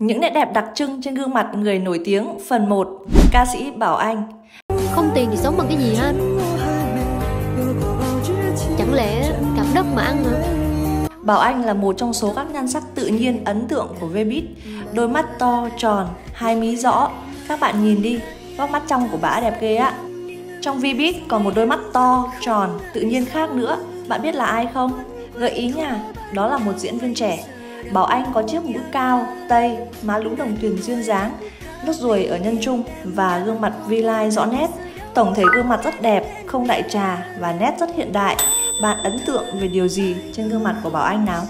Những nét đẹp đặc trưng trên gương mặt người nổi tiếng. Phần 1. Ca sĩ Bảo Anh. Không tiền thì sống bằng cái gì hết? Chẳng lẽ cặp đất mà ăn hả? Bảo Anh là một trong số các nhan sắc tự nhiên ấn tượng của V-Beat. Đôi mắt to, tròn, hai mí rõ. Các bạn nhìn đi, góc mắt trong của bả đẹp ghê á. Trong V-Beat còn một đôi mắt to, tròn, tự nhiên khác nữa. Bạn biết là ai không? Gợi ý nha, đó là một diễn viên trẻ. Bảo Anh có chiếc mũi cao, tây, má lũ đồng tiền duyên dáng, nốt ruồi ở nhân trung và gương mặt V-line rõ nét. Tổng thể gương mặt rất đẹp, không đại trà và nét rất hiện đại. Bạn ấn tượng về điều gì trên gương mặt của Bảo Anh nào?